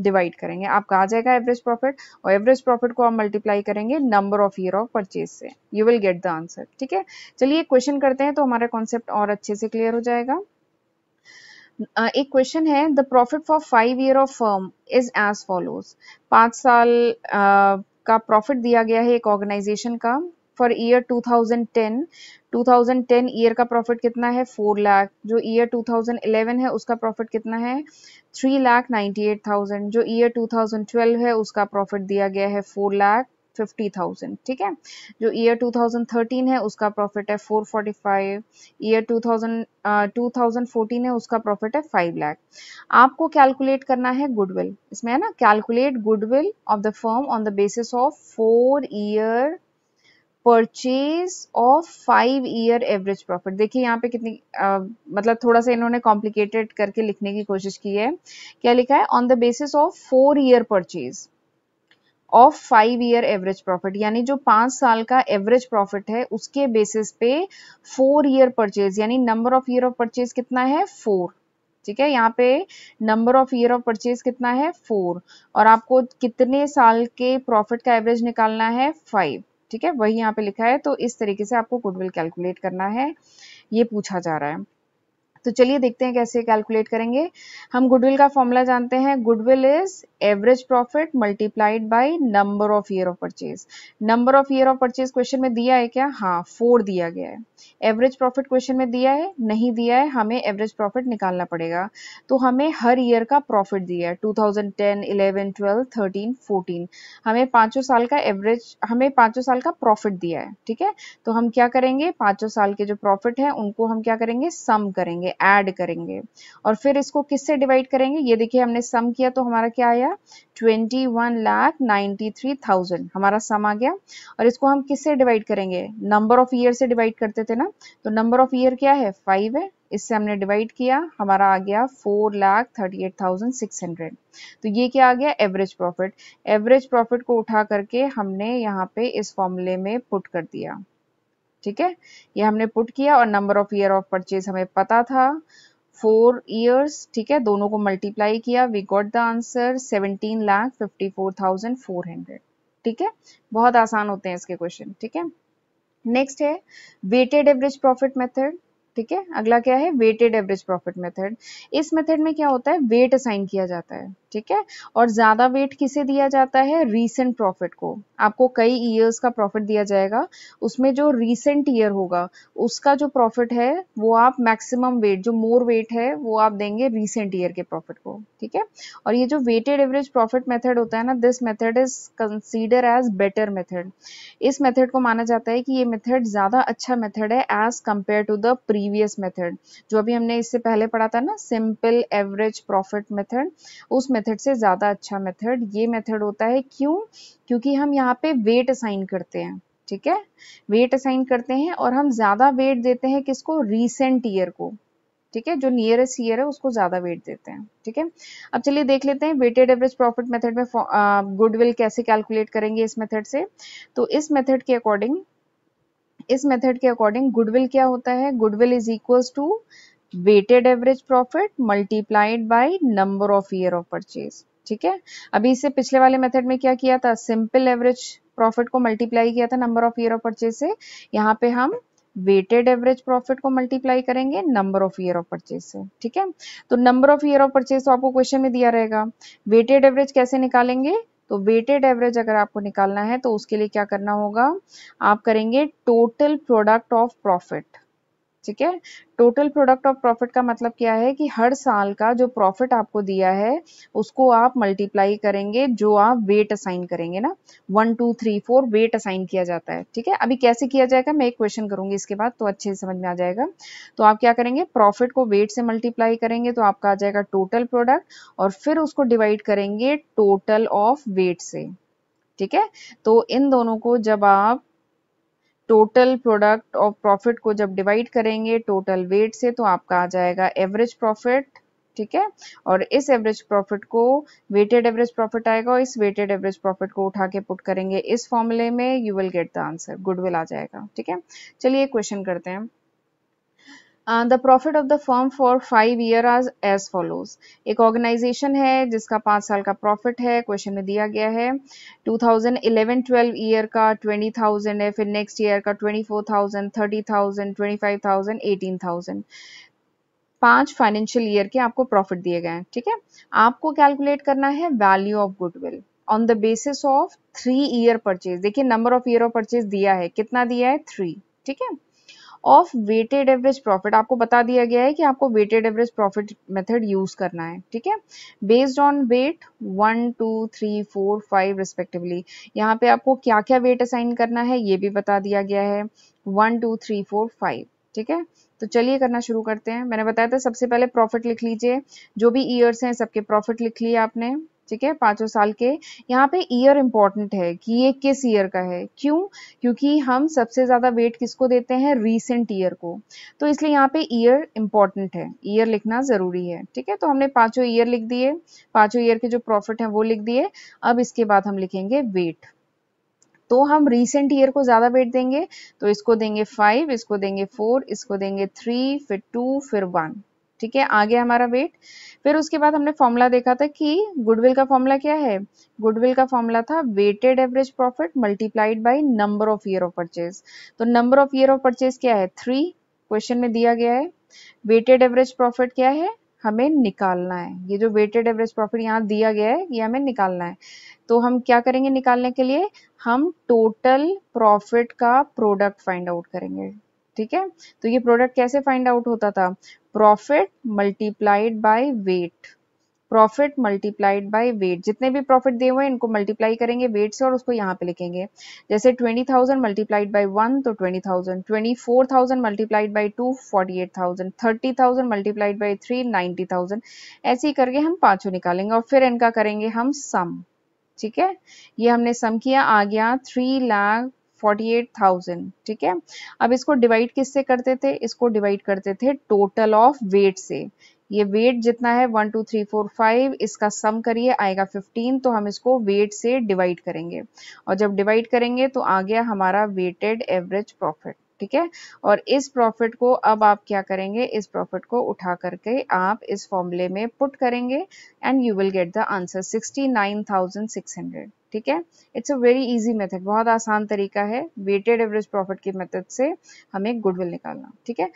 डिवाइड करेंगे, आपका आ जाएगा एवरेज प्रॉफिट, और एवरेज प्रॉफिट को आप मल्टीप्लाई करेंगे number of year of purchase से, you will get the answer. ठीक है, चलिए क्वेश्चन करते हैं तो हमारा कॉन्सेप्ट और अच्छे से क्लियर हो जाएगा। Uh, एक क्वेश्चन है, the profit for five year of firm is as follows. पाँच साल uh, का प्रॉफिट दिया गया है एक ऑर्गेनाइजेशन का। For year two thousand ten, two thousand ten year का प्रॉफिट कितना है, फोर लाख। जो ईयर टू थाउजेंड इलेवन है उसका प्रॉफिट कितना है, three lakh ninety eight thousand. जो ईयर टू थाउजेंड ट्वेल्व है उसका प्रॉफिट दिया गया है फोर लाख फिफ्टी थाउजेंड। ठीक है, जो ईयर टू थाउजेंड थर्टीन है उसका प्रॉफिट है four forty five. Year two thousand fourteen है उसका प्रॉफिट है फाइव लाख। आपको कैलकुलेट करना है गुडविल, इसमें है ना, calculate goodwill of the firm on the basis of four year purchase of five year average profit. देखिए यहाँ पे कितनी आ, मतलब थोड़ा सा इन्होंने कॉम्प्लिकेटेड करके लिखने की कोशिश की है। क्या लिखा है, on the basis of four year purchase of five year average profit, यानी जो पाँच साल का एवरेज प्रॉफिट है उसके बेसिस पे फोर ईयर परचेज, यानी number of year of purchase कितना है, फोर। ठीक है, यहाँ पे number of year of purchase कितना है, फोर, और आपको कितने साल के प्रॉफिट का एवरेज निकालना है, फाइव। ठीक है, वही यहाँ पे लिखा है, तो इस तरीके से आपको गुडविल कैलकुलेट करना है, ये पूछा जा रहा है। तो चलिए देखते हैं कैसे कैलकुलेट करेंगे। हम गुडविल का फॉर्मूला जानते हैं, goodwill is average profit multiplied by number of year of purchase. Number of year of purchase question में दिया है क्या, हाँ, फोर दिया गया है। एवरेज प्रॉफिट क्वेश्चन में दिया है, नहीं दिया है, हमें एवरेज प्रॉफिट निकालना पड़ेगा। तो हमें हर ईयर का प्रॉफिट दिया है, two thousand ten eleven twelve thirteen fourteen, हमें पाँचों साल का एवरेज, हमें पाँचों साल का प्रॉफिट दिया है। ठीक है, तो हम क्या करेंगे, पाँचों साल के जो प्रॉफिट है उनको हम क्या करेंगे, सम करेंगे, ऐड करेंगे, और फिर इसको किससे डिवाइड करेंगे। ये देखिए हमने सम किया तो हमारा क्या आया, twenty one lakh ninety three thousand, हमारा सम आ गया। और इसको हम किससे डिवाइड करेंगे, नंबर ऑफ ईयर से डिवाइड करते थे ना, तो नंबर ऑफ ईयर क्या है, फाइव है, इससे हमने डिवाइड किया, हमारा आ गया four lakh thirty eight thousand six hundred. तो ये क्या आ गया, एवरेज प्रॉफिट। एवरेज प्रॉफिट को उठा करके हमने यहाँ पे इस फॉर्मूले में पुट कर दिया। ठीक है, ये हमने पुट किया, और number of year of purchase हमें पता था, फोर ईयर्स, ठीक है, दोनों को मल्टीप्लाई किया, we got the answer seventeen lakh fifty four thousand four hundred. ठीक है, बहुत आसान होते हैं इसके क्वेश्चन। ठीक है, नेक्स्ट है वेटेड एवरेज प्रॉफिट मेथड। ठीक है, अगला क्या है, वेटेड एवरेज प्रॉफिट मेथड। इस मेथड में क्या होता है, वेट असाइन किया जाता है। ठीक है, और ज्यादा वेट किसे दिया जाता है, रीसेंट प्रॉफिट को। आपको कई ईयर्स का प्रॉफिट दिया जाएगा, उसमें जो रीसेंट ईयर होगा उसका जो प्रॉफिट है वो आप मैक्सिमम वेट, जो मोर वेट है वो आप देंगे रीसेंट ईयर के प्रॉफिट को। ठीक है, और ये जो वेटेड एवरेज प्रॉफिट मेथड होता है ना, this method is consider as better method. इस मेथड को माना जाता है कि ये मेथड ज्यादा अच्छा मेथड है as compare to the previous method, जो अभी हमने इससे पहले पढ़ा था ना, सिंपल एवरेज प्रॉफिट मेथड, उस मेथड से ज्यादा अच्छा मेथड ये मेथड होता है। क्यों, क्योंकि हम यहाँ पे वेट असाइन करते हैं। ठीक है, वेट असाइन करते हैं, और हम ज्यादा वेट देते हैं किसको, रीसेंट ईयर को। ठीक है, जो नियरेस्ट ईयर है उसको ज्यादा वेट देते हैं। ठीक है, अब चलिए देख लेते हैं वेटेड एवरेज प्रॉफिट मेथड में गुडविल कैसे कैलकुलेट करेंगे इस मेथड से। तो इस मेथड के अकॉर्डिंग इस मेथड के अकॉर्डिंग गुडविल क्या होता है, goodwill is equals to weighted average profit multiplied by number of year of purchase. ठीक है, अभी इससे पिछले वाले मेथड में क्या किया था, सिंपल एवरेज प्रॉफिट को मल्टीप्लाई किया था number of year of purchase से, यहाँ पे हम वेटेड एवरेज प्रॉफिट को मल्टीप्लाई करेंगे number of year of purchase से। ठीक है, तो number of year of purchase तो आपको क्वेश्चन में दिया रहेगा। वेटेड एवरेज कैसे निकालेंगे, तो वेटेड एवरेज अगर आपको निकालना है तो उसके लिए क्या करना होगा, आप करेंगे टोटल प्रोडक्ट ऑफ प्रॉफिट। ठीक है। टोटल प्रोडक्ट ऑफ प्रॉफिट का मतलब क्या है कि हर साल का जो प्रॉफिट आपको दिया है उसको आप मल्टीप्लाई करेंगे जो आप वेट असाइन करेंगे ना, one two three four weight assign किया जाता है, ठीक है। अभी कैसे किया जाएगा मैं एक क्वेश्चन करूंगी इसके बाद, तो अच्छे से समझ में आ जाएगा। तो आप क्या करेंगे, प्रॉफिट को वेट से मल्टीप्लाई करेंगे तो आपका आ जाएगा टोटल प्रोडक्ट, और फिर उसको डिवाइड करेंगे टोटल ऑफ वेट से, ठीक है। तो इन दोनों को जब आप टोटल प्रोडक्ट और प्रॉफिट को जब डिवाइड करेंगे टोटल वेट से तो आपका आ जाएगा एवरेज प्रॉफिट, ठीक है। और इस एवरेज प्रॉफिट को वेटेड एवरेज प्रॉफिट आएगा, और इस वेटेड एवरेज प्रॉफिट को उठा के पुट करेंगे इस फॉर्मूले में, you will get the answer, goodwill आ जाएगा, ठीक है। चलिए क्वेश्चन करते हैं। The profit of the firm for five year are as follows. एक ऑर्गेनाइजेशन है जिसका पाँच साल का प्रॉफिट है, क्वेश्चन में दिया गया है two thousand eleven twelve year का ट्वेंटी थाउजेंड है, फिर नेक्स्ट ईयर का twenty four thousand, thirty thousand, twenty five thousand, eighteen thousand. पांच फाइनेंशियल ईयर के आपको प्रॉफिट दिए गए हैं, ठीक है। आपको कैलकुलेट करना है value of goodwill on the basis of three year purchase. देखिए number of year of purchase दिया है, कितना दिया है, थ्री, ठीक है। ऑफ वेटेड एवरेज प्रॉफिट आपको बता दिया गया है कि आपको weighted average profit method use करना है, ठीक है। Based on weight one two three four five respectively, यहाँ पे आपको क्या क्या वेट असाइन करना है ये भी बता दिया गया है, one two three four five, ठीक है। तो चलिए करना शुरू करते हैं। मैंने बताया था सबसे पहले प्रॉफिट लिख लीजिए, जो भी ईयर्स हैं सबके प्रॉफिट लिख लिए आपने, ठीक है, पांचों साल के। यहाँ पे ईयर इंपॉर्टेंट है कि ये किस ईयर का है, क्यों, क्योंकि हम सबसे ज्यादा वेट किसको देते हैं, रीसेंट ईयर को, तो इसलिए यहाँ पे ईयर इंपॉर्टेंट है, ईयर लिखना जरूरी है, ठीक है। तो हमने पांचों ईयर लिख दिए, पांचों ईयर के जो प्रॉफिट है वो लिख दिए। अब इसके बाद हम लिखेंगे वेट, तो हम रीसेंट ईयर को ज्यादा वेट देंगे, तो इसको देंगे फाइव, इसको देंगे फोर, इसको देंगे थ्री, फिर टू, फिर वन, ठीक है, आगे हमारा वेट। फिर उसके बाद हमने फॉर्मूला देखा था कि गुडविल का फॉर्मूला क्या है, गुडविल का फॉर्मूला था weighted average profit multiplied by number of year of purchase. तो number of year of purchase क्या है, थ्री, क्वेश्चन में दिया गया है। वेटेड एवरेज प्रॉफिट क्या है, हमें निकालना है, ये जो वेटेड एवरेज प्रॉफिट यहाँ दिया गया है ये हमें निकालना है। तो हम क्या करेंगे, निकालने के लिए हम टोटल प्रॉफिट का प्रोडक्ट फाइंड आउट करेंगे, ठीक है। तो ये प्रोडक्ट कैसे फाइंड आउट होता था, profit multiplied by weight, profit multiplied by weight, जितने भी प्रॉफिट दिए हुए हैं इनको मल्टीप्लाई करेंगे वेट से और उसको यहाँ पे लिखेंगे। जैसे twenty thousand multiplied by one तो twenty thousand, twenty four thousand multiplied by two forty eight thousand, thirty thousand multiplied by three ninety thousand, ऐसे ही करके हम पांचों निकालेंगे और फिर इनका करेंगे हम सम, ठीक है। ये हमने सम किया, आ गया three lakh forty eight thousand, ठीक है। अब इसको डिवाइड किससे करते थे, इसको डिवाइड करते थे टोटल ऑफ वेट से। ये वेट जितना है one two three four five, इसका सम करिए आएगा फिफ्टीन, तो हम इसको वेट से डिवाइड करेंगे और जब डिवाइड करेंगे तो आ गया हमारा वेटेड एवरेज प्रॉफिट, ठीक है। और इस प्रॉफिट को अब आप क्या करेंगे, इस प्रॉफिट को उठा करके आप इस फॉर्मूले में पुट करेंगे and you will get the answer sixty nine thousand six hundred, ठीक है। It's a very easy method, बहुत आसान तरीका है वेटेड एवरेज प्रॉफिट की मेथड से हमें गुडविल निकालना, ठीक है।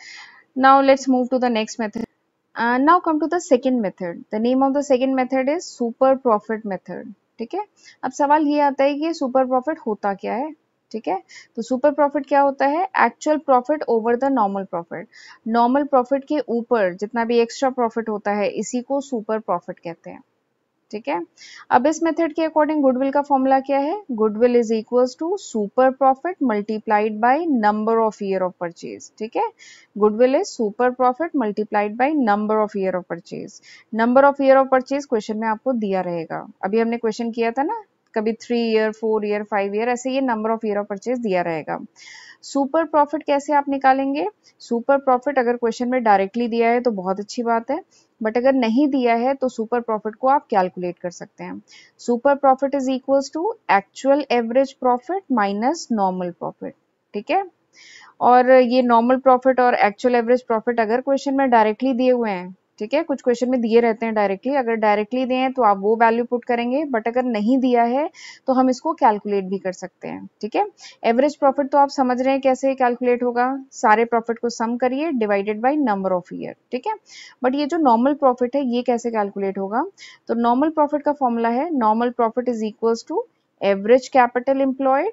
Now let's move to the next method, now come to the second method. The name of the second method is super profit method, ठीक है। अब सवाल ये आता है कि सुपर प्रॉफिट होता क्या है, ठीक है। तो सुपर प्रॉफिट क्या होता है, actual profit over the normal profit, normal profit के ऊपर जितना भी एक्स्ट्रा प्रॉफिट होता है इसी को सुपर प्रॉफिट कहते हैं, ठीक है। अब इस मेथड के अकॉर्डिंग गुडविल का फॉर्मूला क्या है, goodwill is equals to super profit multiplied by number of year of purchase, ठीक है। Goodwill is super profit multiplied by number of year of purchase. Number of year of purchase question में आपको दिया रहेगा, अभी हमने क्वेश्चन किया था ना, कभी three year, four year, five year, ऐसे ये number of year of purchase दिया रहेगा। सुपर प्रॉफिट कैसे आप निकालेंगे, सुपर प्रॉफिट अगर क्वेश्चन में डायरेक्टली दिया है तो बहुत अच्छी बात है, बट अगर नहीं दिया है तो सुपर प्रॉफिट को आप कैलकुलेट कर सकते हैं। Super profit is equals to actual average profit minus normal profit, ठीक है। और ये नॉर्मल प्रॉफिट और एक्चुअल एवरेज प्रॉफिट अगर क्वेश्चन में डायरेक्टली दिए हुए हैं, ठीक है, कुछ क्वेश्चन में दिए रहते हैं डायरेक्टली, अगर डायरेक्टली दें तो आप वो वैल्यू पुट करेंगे, बट अगर नहीं दिया है तो हम इसको कैलकुलेट भी कर सकते हैं, ठीक है। एवरेज प्रॉफिट तो आप समझ रहे हैं कैसे कैलकुलेट होगा, सारे प्रॉफिट को सम करिए divided by number of year, ठीक है। बट ये जो नॉर्मल प्रॉफिट है ये कैसे कैलकुलेट होगा, तो नॉर्मल प्रॉफिट का फॉर्मूला है normal profit is equals to average capital employed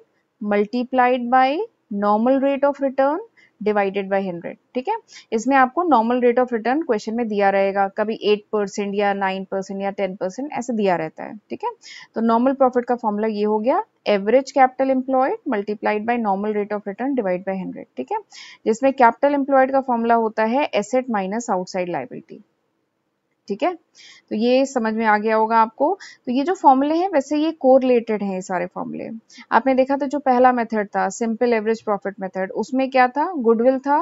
multiplied by normal rate of return divided by hundred. ठीक है, इसमें आपको normal rate of return question में दिया रहेगा, कभी एट परसेंट या नाइन परसेंट या टेन परसेंट ऐसे दिया रहता है। ठीक है, तो नॉर्मल प्रॉफिट का फॉर्मूला ये हो गया, average capital employed multiplied by normal rate of return divide by hundred. ठीक है, जिसमें कैपिटल एम्प्लॉयड का फॉर्मूला होता है एसेट माइनस आउटसाइड लायबिलिटी। ठीक है, तो ये समझ में आ गया होगा आपको। तो ये जो फॉर्मूले हैं वैसे ये कोरिलेटेड हैं, ये सारे फॉर्मूले। आपने देखा था जो पहला मेथड था सिंपल एवरेज प्रॉफिट मेथड, उसमें क्या था, गुडविल था,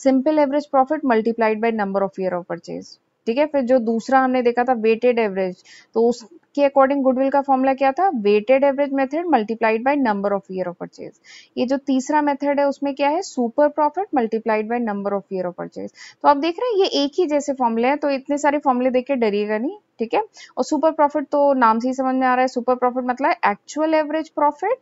simple average profit multiplied by number of year of purchase. ठीक है, फिर जो दूसरा हमने देखा था वेटेड एवरेज, तो उसके अकॉर्डिंग गुडविल का फॉर्मूला क्या था, weighted average method multiplied by number of year of purchase. ये जो तीसरा मेथड है उसमें क्या है, super profit multiplied by number of year of purchase. तो आप देख रहे हैं ये एक ही जैसे फॉर्मूले हैं, तो इतने सारे फॉर्मूले देख के डरिएगा नहीं। ठीक है, और सुपर प्रॉफिट तो नाम से ही समझ में आ रहा है, सुपर प्रॉफिट मतलब actual average profit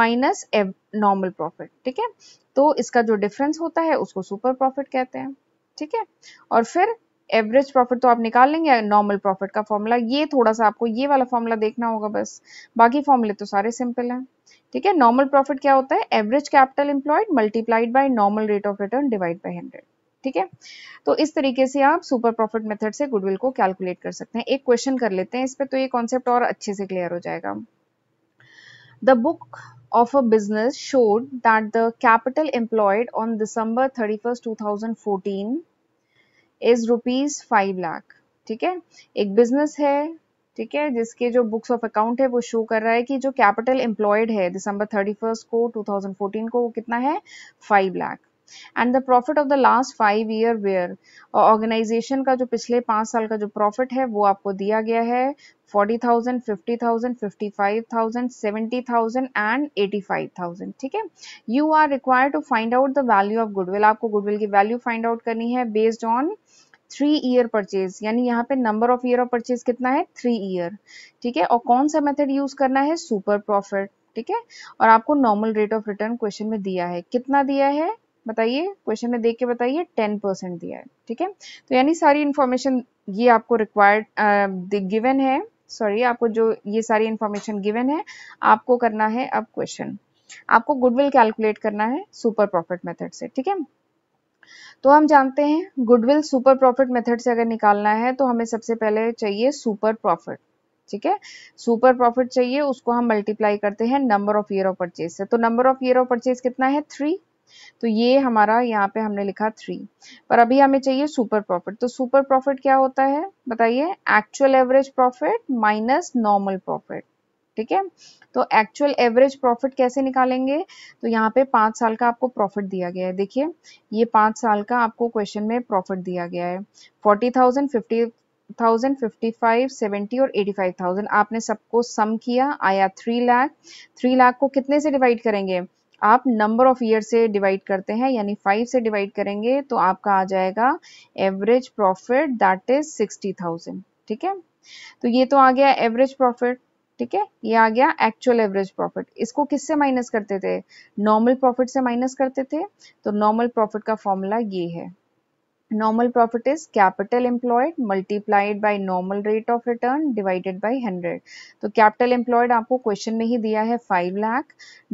minus normal profit. ठीक है, तो इसका जो डिफरेंस होता है उसको सुपर प्रॉफिट कहते हैं। ठीक है, और फिर एवरेज प्रॉफिट तो आप निकाल लेंगे, नॉर्मल प्रॉफिट का फॉर्मूला ये थोड़ा सा आपको ये वाला फॉर्मूला देखना होगा बस, बाकी फॉर्मूले तो सारे सिंपल हैं। ठीक है, नॉर्मल प्रॉफिट क्या होता है, average capital employed multiplied by normal rate of return divide by hundred. ठीक है, तो इस तरीके से आप सुपर प्रॉफिट मेथड से गुडविल को कैलकुलेट कर सकते हैं। एक क्वेश्चन कर लेते हैं इस पर, तो ये कॉन्सेप्ट और अच्छे से क्लियर हो जाएगा। The book of a business showed that the capital employed on December thirty-first two thousand fourteen is rupees five lakh. ठीक है, एक बिजनेस है, ठीक है, जिसके जो बुक्स ऑफ अकाउंट है वो शो कर रहा है कि जो कैपिटल एम्प्लॉयड है दिसंबर थर्टी फर्स्ट को टू थाउजेंड फोर्टीन को वो कितना है, five lakh. And the profit of the last five year were, organisation का जो पिछले पाँच साल का जो प्रॉफिट है वो आपको दिया गया है forty thousand, fifty thousand, fifty five thousand, seventy thousand and eighty five thousand. ठीक है, you are required to find out the value of goodwill, आपको गुडविल की वैल्यू फाइंड आउट करनी है based on three year purchase, यानी यहाँ पे number of year of purchase कितना है, थ्री ईयर। ठीक है, और कौन सा मेथड यूज करना है, सुपर प्रॉफिट। ठीक है, और आपको normal rate of return question में दिया है, कितना दिया है बताइए, क्वेश्चन में देख के बताइए, टेन परसेंट दिया है। ठीक है, तो यानी सारी इंफॉर्मेशन ये आपको रिक्वायर्ड गिवन है, सॉरी आपको जो ये सारी इंफॉर्मेशन गिवन है, आपको करना है अब क्वेश्चन, आपको गुडविल कैलकुलेट करना है सुपर प्रॉफिट मेथड से। ठीक है, तो हम जानते हैं गुडविल सुपर प्रॉफिट मेथड से अगर निकालना है तो हमें सबसे पहले चाहिए सुपर प्रॉफिट। ठीक है, सुपर प्रॉफिट चाहिए, उसको हम मल्टीप्लाई करते हैं number of year of purchase से। तो number of year of purchase कितना है, थ्री, तो ये हमारा यहाँ पे हमने लिखा थ्री, पर अभी हमें चाहिए सुपर प्रॉफिट। तो सुपर प्रॉफिट क्या होता है बताइए, actual average profit minus normal profit. ठीक है, तो एक्चुअल एवरेज प्रॉफिट कैसे निकालेंगे, तो यहाँ पे पाँच साल का आपको प्रॉफिट दिया गया है। देखिए ये पाँच साल का आपको क्वेश्चन में प्रॉफिट दिया गया है forty thousand, fifty thousand, fifty five, seventy और एटी फाइव थाउजेंड। आपने सबको सम किया, आया थ्री लाख। थ्री लाख को कितने से डिवाइड करेंगे, आप नंबर ऑफ ईयर से डिवाइड करते हैं, यानी फाइव से डिवाइड करेंगे तो आपका आ जाएगा average profit that is sixty thousand. ठीक है, तो ये तो आ गया एवरेज प्रॉफिट। ठीक है, ये आ गया एक्चुअल एवरेज प्रॉफिट। इसको किससे माइनस करते थे, नॉर्मल प्रॉफिट से माइनस करते थे। तो नॉर्मल प्रॉफिट का फॉर्मूला ये है, normal profit is capital employed multiplied by normal rate of return divided by hundred. तो कैपिटल एम्प्लॉयड आपको क्वेश्चन में ही दिया है five lakh,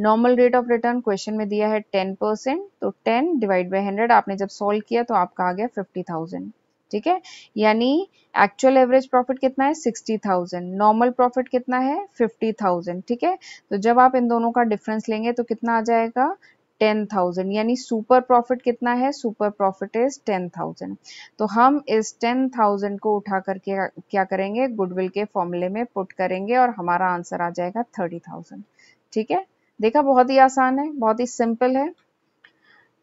normal rate of return question में दिया है टेन परसेंट, तो टेन डिवाइड बाय हंड्रेड आपने जब सॉल्व किया तो आपका आ गया फिफ्टी थाउजेंड। ठीक है, यानी एक्चुअल एवरेज प्रॉफिट कितना है सिक्सटी थाउजेंड, नॉर्मल प्रॉफिट कितना है फिफ्टी थाउजेंड। ठीक है, तो जब आप इन दोनों का डिफरेंस लेंगे तो कितना आ जाएगा टेन थाउजेंड, यानी सुपर प्रॉफिट कितना है, super profit is ten thousand. तो हम इस टेन थाउजेंड को उठा करके क्या करेंगे, गुडविल के फॉर्मूले में पुट करेंगे और हमारा आंसर आ जाएगा थर्टी थाउजेंड। ठीक है, देखा बहुत ही आसान है, बहुत ही सिंपल है।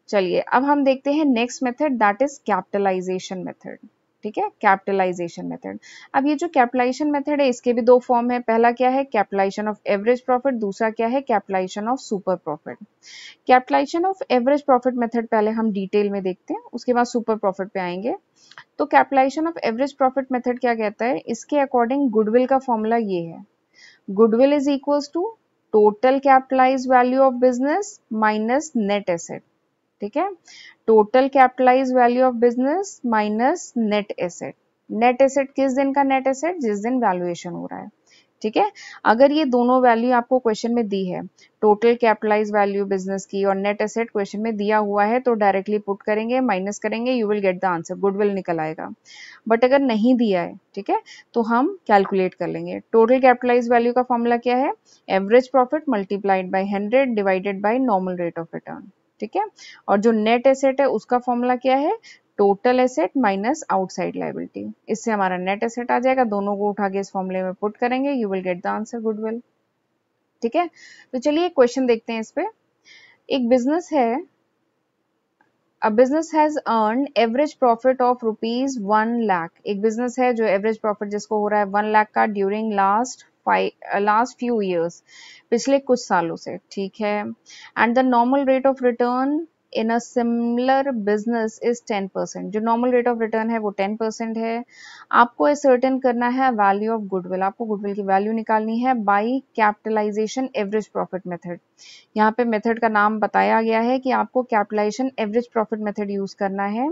चलिए अब हम देखते हैं next method that is capitalisation method. ठीक है, कैपिटलाइजेशन मेथड, अब ये जो कैपिटलाइजेशन मेथड है इसके भी दो फॉर्म है, पहला क्या है कैपिटलाइजेशन ऑफ एवरेज प्रॉफिट, दूसरा क्या है capitalisation of super profit. Capitalisation of average profit method पहले हम डिटेल में देखते हैं, उसके बाद सुपर प्रॉफिट पे आएंगे। तो capitalisation of average profit method क्या कहता है, इसके अकॉर्डिंग गुडविल का फॉर्मूला ये है, goodwill is equals to total capitalise value of business minus net asset. ठीक है, total capitalise value of business minus net asset. Net asset किस दिन का नेट एसेट, जिस दिन वैल्यूएशन हो रहा है। ठीक है। अगर ये दोनों वैल्यू आपको क्वेश्चन में दी है, टोटल कैपिटलाइज वैल्यू बिजनेस की और नेट एसेट क्वेश्चन में दिया हुआ है, तो डायरेक्टली पुट करेंगे, माइनस करेंगे, you will get the answer, goodwill निकल आएगा। बट अगर नहीं दिया है, ठीक है, तो हम कैलकुलेट कर लेंगे। टोटल कैपिटलाइज वैल्यू का फॉर्मूला क्या है? Average profit multiplied by hundred divided by normal rate of return, ठीक है। और जो नेट एसेट है उसका फॉर्मूला क्या है? Total asset minus outside liability. इससे हमारा नेट एसेट आ जाएगा, दोनों को उठा के इस फॉर्मूले में पुट करेंगे, you will get the answer goodwill, ठीक है। तो चलिए क्वेश्चन देखते हैं इस पे। एक बिजनेस है, a business has earn average profit of rupees one lakh. एक बिजनेस है जो एवरेज प्रॉफिट जिसको हो रहा है वन लाख का during last last few years, पिछले कुछ सालों से, ठीक है। And the normal rate of return in a similar business is ten percent. जो नॉर्मल रेट ऑफ रिटर्न है वो टेन परसेंट है। आपको असर्टेन करना है वैल्यू ऑफ गुडविल, आपको गुडविल की वैल्यू निकालनी है by capitalization average profit method. यहाँ पे मेथड का नाम बताया गया है कि आपको capitalisation average profit method use करना है।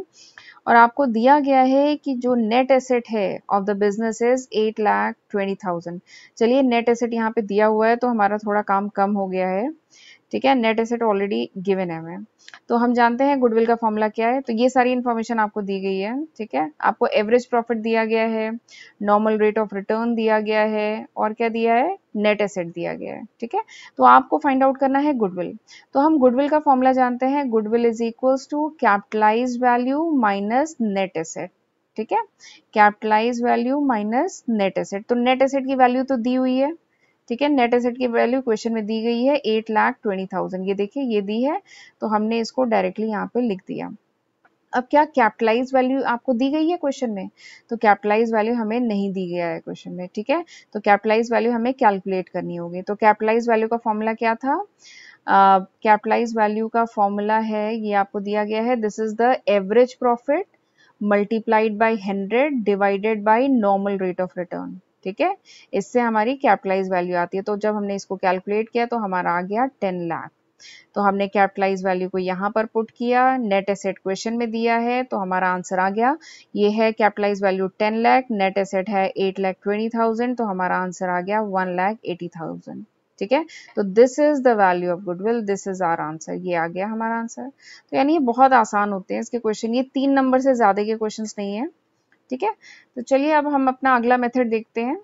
और आपको दिया गया है कि जो नेट एसेट है of the business is eight lakh twenty thousand. चलिए नेट एसेट यहाँ पे दिया हुआ है तो हमारा थोड़ा काम कम हो गया है, ठीक है। नेट एसेट ऑलरेडी गिवन है हमें, तो हम जानते हैं गुडविल का फॉर्मूला क्या है। तो ये सारी इन्फॉर्मेशन आपको दी गई है, ठीक है। आपको एवरेज प्रॉफिट दिया गया है, नॉर्मल रेट ऑफ रिटर्न दिया गया है, और क्या दिया है? नेट एसेट दिया गया है, ठीक है। तो आपको फाइंड आउट करना है गुडविल। तो हम गुडविल का फॉर्मूला जानते हैं, goodwill is equals to capitalise value minus net asset, ठीक है। Capitalise value minus net asset. तो नेट एसेट की वैल्यू तो दी हुई है, ठीक है। नेट एसेट की वैल्यू क्वेश्चन में दी गई है एट लाख ट्वेंटी थाउजेंड, ये देखिए ये दी है, तो हमने इसको डायरेक्टली यहाँ पे लिख दिया। अब क्या कैपिटलाइज वैल्यू आपको दी गई है क्वेश्चन में? तो कैपिटलाइज वैल्यू हमें नहीं दी गया है क्वेश्चन में, ठीक है। तो कैपिटलाइज वैल्यू हमें कैलकुलेट करनी होगी। तो कैपिटलाइज वैल्यू का फॉर्मूला क्या था? कैपिटलाइज uh, वैल्यू का फॉर्मूला है, ये आपको दिया गया है, this is the average profit multiplied by hundred divided by normal rate of return, ठीक है। इससे हमारी कैपिटलाइज वैल्यू आती है। तो जब हमने इसको कैलकुलेट किया तो हमारा आ गया टेन लाख। तो हमने कैपिटलाइज वैल्यू को यहाँ पर पुट किया, नेट एसेट क्वेश्चन में दिया है, तो हमारा आंसर आ गया। ये है capitalise value ten lakh, net asset है एट लाख ट्वेंटी थाउजेंड, तो हमारा आंसर आ गया वन लाख एटी थाउजेंड, ठीक है। तो this is the value of goodwill, this is our answer, ये आ गया हमारा आंसर। तो यानी ये बहुत आसान होते हैं इसके क्वेश्चन, ये तीन नंबर से ज्यादा के क्वेश्चन नहीं है, ठीक है। तो चलिए अब हम अपना अगला मेथड देखते हैं,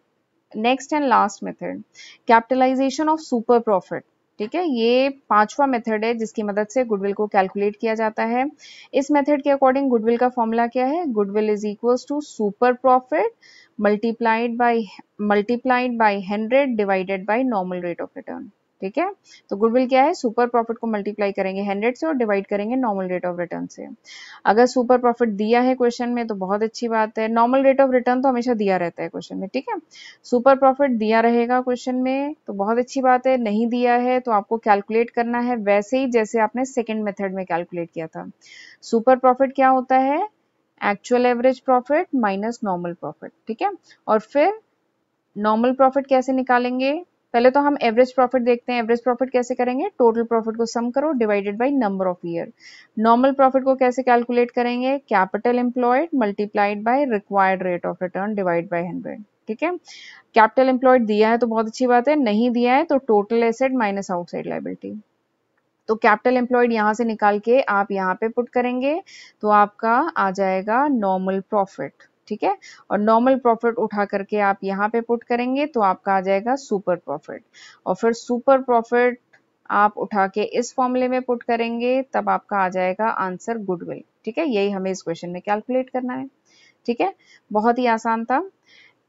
next and last method, capitalisation of super profit, ठीक है। ये पांचवा मेथड है जिसकी मदद से गुडविल को कैलकुलेट किया जाता है। इस मेथड के अकॉर्डिंग गुडविल का फॉर्मूला क्या है? Goodwill is equals to super profit multiplied by multiplied by hundred divided by normal rate of return, ठीक है। तो गुडविल क्या है? सुपर प्रॉफिट को मल्टीप्लाई करेंगे हंड्रेड से और डिवाइड करेंगे नॉर्मल रेट ऑफ रिटर्न से। अगर सुपर प्रॉफिट दिया है क्वेश्चन में तो बहुत अच्छी बात है, नॉर्मल रेट ऑफ रिटर्न तो हमेशा दिया रहता है क्वेश्चन में, ठीक है। सुपर प्रॉफिट दिया रहेगा क्वेश्चन में तो बहुत अच्छी बात है, नहीं दिया है तो आपको कैलकुलेट करना है वैसे ही जैसे आपने सेकेंड मेथड में कैलकुलेट किया था। सुपर प्रॉफिट क्या होता है? Actual average profit minus normal profit, ठीक है। और फिर नॉर्मल प्रॉफिट कैसे निकालेंगे? पहले तो हम एवरेज प्रॉफिट देखते हैं, एवरेज प्रॉफिट कैसे करेंगे? टोटल प्रॉफिट को सम करो divided by number of year. Normal profit को कैसे कैलकुलेट करेंगे? Capital employed multiplied by required rate of return divide by hundred, ठीक है। कैपिटल एम्प्लॉयड दिया है तो बहुत अच्छी बात है, नहीं दिया है तो total asset minus outside liability. तो कैपिटल एम्प्लॉयड यहाँ से निकाल के आप यहाँ पे पुट करेंगे तो आपका आ जाएगा नॉर्मल प्रॉफिट, ठीक है। और नॉर्मल प्रॉफिट उठा करके आप यहाँ पे पुट करेंगे तो आपका आ जाएगा सुपर प्रॉफिट। और फिर सुपर प्रॉफिट आप उठा के इस फॉर्मूले में पुट करेंगे तब आपका आ जाएगा आंसर गुडविल, ठीक है। यही हमें इस क्वेश्चन में कैलकुलेट करना है, ठीक है। बहुत ही आसान था।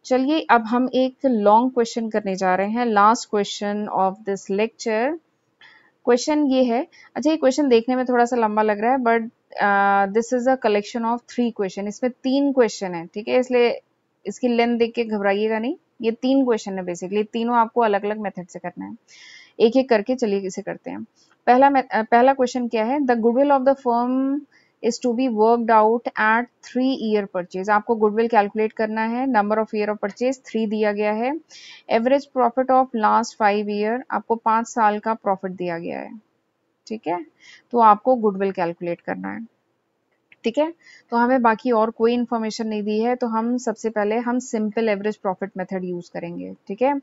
चलिए अब हम एक लॉन्ग क्वेश्चन करने जा रहे हैं, last question of this lecture. Question ये है, अच्छा ये क्वेश्चन देखने में थोड़ा सा लंबा लग रहा है but this is a collection of three question. इसमें तीन क्वेश्चन है, ठीक है, इसलिए इसकी लेंथ देख के घबराइएगा नहीं। ये तीन क्वेश्चन है बेसिकली, तीनों आपको अलग अलग मेथड से करना है। एक एक करके चलिए इसे करते हैं। पहला पहला क्वेश्चन क्या है? The goodwill of the firm is to be worked out at three year purchase. आपको गुडविल कैलकुलेट करना है, number of year of purchase three दिया गया है। Average profit of last five year, आपको पांच साल का प्रॉफिट दिया गया है, ठीक है। तो आपको गुडविल कैलकुलेट करना है। ठीक है। तो हमें बाकी और कोई इन्फॉर्मेशन नहीं दी है, तो हम सबसे पहले हम simple average profit method use करेंगे, ठीक है।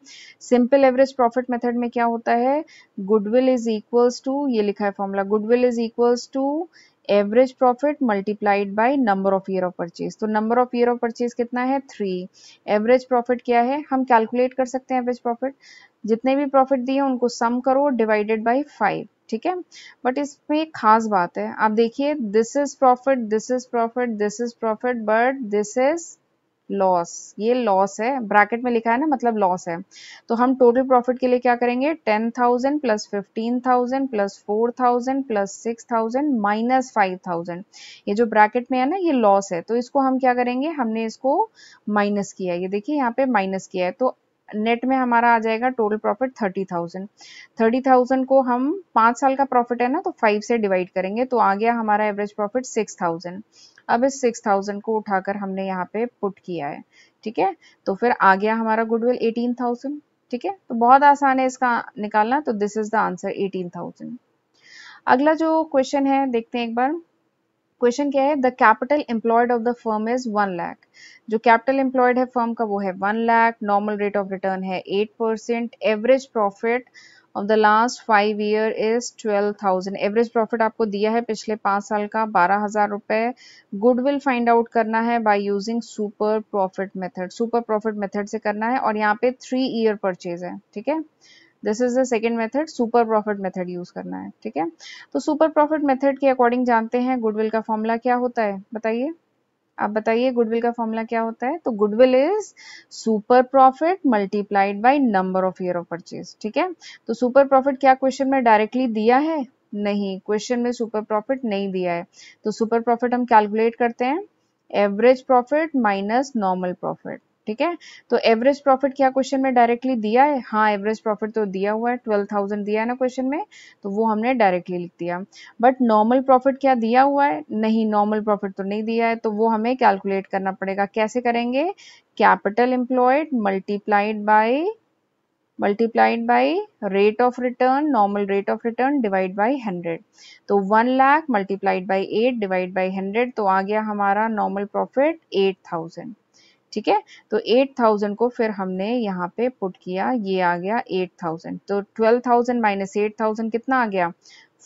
सिंपल एवरेज प्रॉफिट मेथड में क्या होता है, गुडविल इज इक्वल्स टू, ये लिखा है formula, goodwill is equals to average profit multiplied by number of year of purchase. तो number of year of purchase कितना है, थ्री। एवरेज प्रॉफिट क्या है, हम कैलकुलेट कर सकते हैं एवरेज प्रॉफिट, जितने भी प्रॉफिट दिए उनको सम करो डिवाइडेड बाय फाइव, ठीक है। बट इसमें एक खास बात है, आप देखिए, this is profit, this is profit, this is profit, but this is loss, ये लॉस है, ब्रैकेट में लिखा है ना, मतलब लॉस है। तो हम टोटल प्रॉफिट के लिए क्या करेंगे, ten thousand plus fifteen thousand plus four thousand plus six thousand minus five thousand, ये जो ब्रैकेट में है ना, ये लॉस है। तो इसको हम क्या करेंगे, हमने इसको माइनस किया है, ये देखिए यहाँ पे माइनस किया है, तो नेट में हमारा आ जाएगा total profit thirty thousand. Thirty thousand को हम पाँच साल का प्रॉफिट है ना, तो फाइव से डिवाइड करेंगे, तो आ गया हमारा एवरेज प्रॉफिट सिक्स थाउजेंड। अब इस सिक्स थाउजेंड को उठाकर हमने यहाँ पे पुट किया है, ठीक है। तो फिर आ गया हमारा गुडविल एटीन थाउजेंड, ठीक है। तो बहुत आसान है इसका निकालना, तो this is the answer eighteen thousand. अगला जो क्वेश्चन है देखते हैं एक बार, क्वेश्चन क्या है, the capital employed of the firm is one lakh. जो कैपिटल एम्प्लॉयड है फर्म का वो है one lakh, normal rate of return है eight percent, average profit of the last five year is twelve thousand. Average profit आपको दिया है पिछले पाँच साल का बारह हजार रुपये। गुडविल फाइंड आउट करना है by using super profit method, super profit method से करना है, और यहाँ पे थ्री ईयर परचेज है, ठीक है। This is the second method, super profit method use करना है, ठीक है। तो सुपर प्रॉफिट मेथड के अकॉर्डिंग जानते हैं गुडविल का फॉर्मूला क्या होता है, बताइए, आप बताइए गुडविल का फॉर्मूला क्या होता है। तो goodwill is super profit multiplied by number of year of purchase, ठीक है। तो सुपर प्रॉफिट क्या क्वेश्चन में डायरेक्टली दिया है, नहीं, क्वेश्चन में सुपर प्रॉफिट नहीं दिया है। तो सुपर प्रॉफिट हम कैलकुलेट करते हैं, average profit minus normal profit, ठीक है। तो एवरेज प्रॉफिट क्या क्वेश्चन में डायरेक्टली दिया है, हाँ एवरेज प्रॉफिट तो दिया हुआ है, ट्वेल्व थाउजेंड दिया है ना क्वेश्चन में, तो वो हमने डायरेक्टली लिख दिया। बट नॉर्मल प्रॉफिट क्या दिया हुआ है, नहीं, नॉर्मल प्रॉफिट तो नहीं दिया है, तो वो हमें कैलकुलेट करना पड़ेगा। कैसे करेंगे, capital employed multiplied by multiplied by rate of return, normal rate of return divide by hundred. तो one lakh multiplied by eight divide by hundred, तो आ गया हमारा नॉर्मल प्रॉफिट एट थाउजेंड, ठीक है। तो एट थाउजेंड को फिर हमने यहाँ पे पुट किया, ये आ गया एट थाउजेंड। तो twelve thousand minus eight thousand कितना आ गया,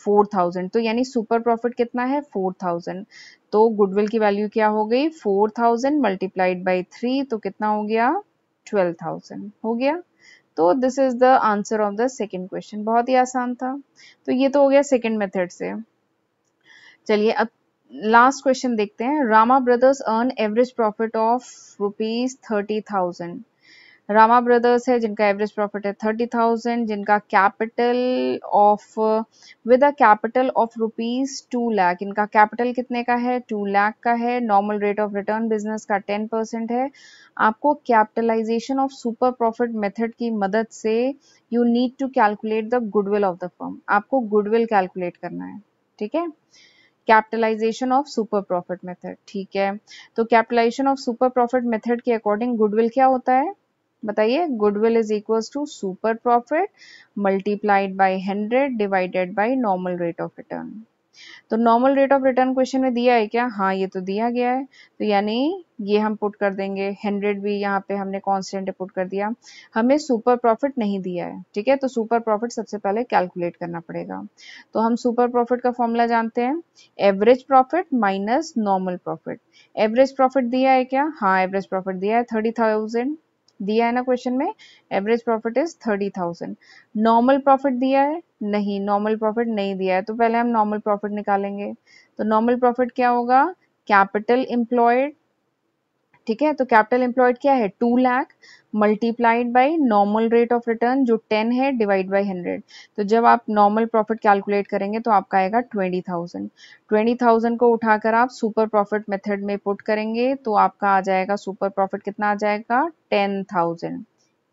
फोर थाउजेंड। तो यानी सुपर प्रॉफिट कितना है, फोर थाउजेंड। तो गुडविल की वैल्यू क्या हो गई, four thousand multiplied by three, तो कितना हो गया, ट्वेल्व थाउजेंड हो गया। तो this is the answer of the second question, बहुत ही आसान था। तो ये तो हो गया सेकेंड मेथड से। चलिए अब लास्ट क्वेश्चन देखते हैं, Rama brothers earn average profit of rupees thirty thousand. Rama brothers है जिनका एवरेज प्रॉफिट है थर्टी थाउजेंड, जिनका capital of with a capital of rupees two lakh, इनका कैपिटल कितने का है, टू लाख का है, normal rate of return business का टेन परसेंट है। आपको capitalisation of super profit method की मदद से you need to calculate the goodwill of the firm, आपको गुडविल कैलकुलेट करना है, ठीक है। Capitalisation of super profit method, ठीक है। तो capitalisation of super profit method के अकॉर्डिंग गुडविल क्या होता है, बताइए। Goodwill is equals to super profit multiplied by hundred divided by normal rate of return. तो normal rate of return question में दिया है क्या, हाँ ये तो दिया गया है, तो यानी ये हम पुट कर देंगे, हंड्रेड भी यहाँ पे हमने कॉन्स्टेंट पुट कर दिया, हमें सुपर प्रॉफिट नहीं दिया है, ठीक है। तो सुपर प्रॉफिट सबसे पहले कैलकुलेट करना पड़ेगा। तो हम सुपर प्रॉफिट का फॉर्मूला जानते हैं, average profit minus normal profit. Average profit दिया है क्या, हाँ एवरेज प्रॉफिट दिया है, थर्टी थाउजेंड दिया है ना क्वेश्चन में, average profit is thirty thousand. Normal profit दिया है, नहीं नॉर्मल प्रॉफिट नहीं दिया है, तो पहले हम नॉर्मल प्रॉफिट निकालेंगे। तो नॉर्मल प्रॉफिट क्या होगा, कैपिटल एम्प्लॉयड, ठीक है। तो कैपिटल एम्प्लॉयड क्या है, two lakh multiplied by normal rate of return जो टेन है डिवाइड बाय हंड्रेड। तो जब आप नॉर्मल प्रॉफिट कैलकुलेट करेंगे तो आपका आएगा ट्वेंटी थाउजेंड। ट्वेंटी थाउजेंड को उठाकर आप सुपर प्रॉफिट मेथड में पुट करेंगे तो आपका आ जाएगा सुपर प्रॉफिट, कितना आ जाएगा, टेन थाउजेंड।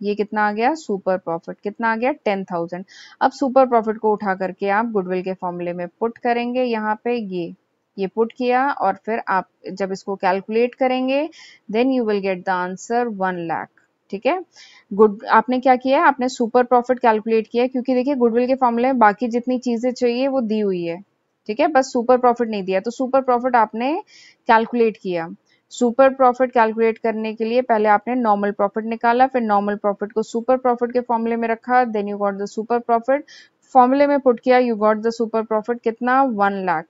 ये कितना आ गया, सुपर प्रॉफिट, कितना आ गया, टेन थाउजेंड। अब सुपर प्रॉफिट को उठा करके आप गुडविल के फॉर्मूले में पुट करेंगे, यहाँ पे ये ये पुट किया, और फिर आप जब इसको कैलकुलेट करेंगे then you will get the answer one lakh, ठीक है। गुड, आपने क्या किया है, आपने सुपर प्रॉफिट कैलकुलेट किया, क्योंकि देखिए गुडविल के फॉर्मूले में बाकी जितनी चीजें चाहिए वो दी हुई है, ठीक है, बस सुपर प्रॉफिट नहीं दिया। तो सुपर प्रॉफिट आपने कैलकुलेट किया, सुपर प्रॉफिट कैलकुलेट करने के लिए पहले आपने नॉर्मल प्रॉफिट निकाला, फिर नॉर्मल प्रॉफिट को सुपर प्रॉफिट के फॉर्मूले में रखा, then you got the super profit, फॉर्मूले में पुट किया, you got the super profit कितना, वन लाख।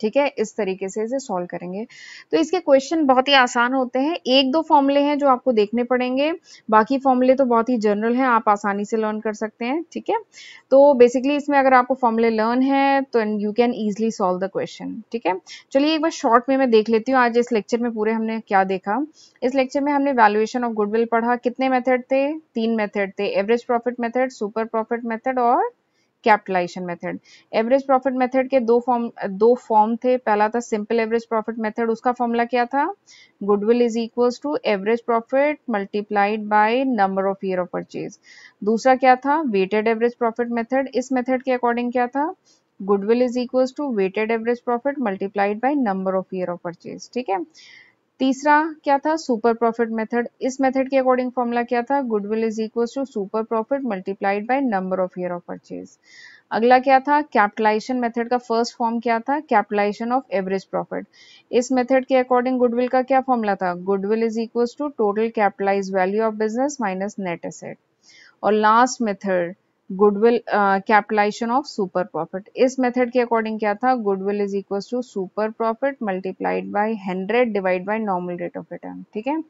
ठीक है, इस तरीके से इसे सॉल्व करेंगे। तो इसके क्वेश्चन बहुत ही आसान होते हैं, एक दो फॉर्मूले हैं जो आपको देखने पड़ेंगे, बाकी फॉर्मूले तो बहुत ही जनरल हैं, आप आसानी से लर्न कर सकते हैं। ठीक है, तो बेसिकली इसमें अगर आपको फॉर्मूले लर्न है तो you can easily solve the question. ठीक है, चलिए एक बार शॉर्ट में मैं देख लेती हूँ आज इस लेक्चर में पूरे हमने क्या देखा। इस लेक्चर में हमने वैल्यूएशन ऑफ गुडविल पढ़ा, कितने मेथड थे, तीन मेथड थे, average profit method, super profit method और capitalisation method. Average profit method के दो फॉर्म दो फॉर्म थे, पहला था सिंपल एवरेज प्रॉफिट मेथड, उसका फॉर्मूला क्या था, goodwill is equals to average profit multiplied by number of year of purchase. दूसरा क्या था, वेटेड एवरेज प्रॉफिट मेथड, इस मेथड के अकॉर्डिंग क्या था, goodwill is equals to weighted average profit multiplied by number of year of purchase. ठीक है, तीसरा क्या था, सुपर प्रॉफिट मेथड, इस मेथड के अकॉर्डिंग फॉर्मूला क्या था, goodwill is equal to super profit multiplied by number of year of purchase. अगला क्या था, कैपिटलाइजेशन मेथड का फर्स्ट फॉर्म क्या था, कैपिटलाइजेशन ऑफ एवरेज प्रॉफिट, इस मेथड के अकॉर्डिंग गुडविल का क्या फॉर्मूला था, goodwill is equal to total capitalise value of business minus net asset. और last method goodwill capitalisation of super profit, इस मेथड के अकॉर्डिंग क्या था, goodwill is equal to super profit multiplied by hundred divide by normal rate of return. ठीक है,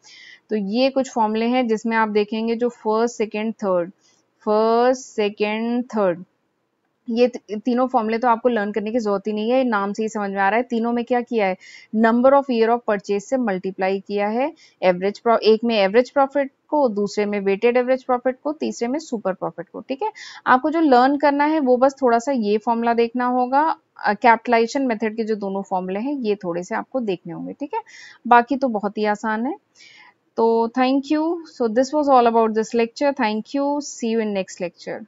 तो ये कुछ फॉर्मूले हैं जिसमें आप देखेंगे जो first second third first second third ये तीनों फॉर्मूले तो आपको लर्न करने की जरूरत ही नहीं है, नाम से ही समझ में आ रहा है। तीनों में क्या किया है, number of year of purchase से मल्टीप्लाई किया है, एवरेज एक में एवरेज प्रॉफिट को, दूसरे में वेटेड एवरेज प्रॉफिट को, तीसरे में सुपर प्रॉफिट को। ठीक है, आपको जो लर्न करना है वो बस थोड़ा सा ये फॉर्मूला देखना होगा, कैपिटलाइजेशन मेथड के जो दोनों फॉर्मूले हैं ये थोड़े से आपको देखने होंगे। ठीक है, बाकी तो बहुत ही आसान है। तो thank you, so this was all about this lecture. Thank you, see you in next lecture.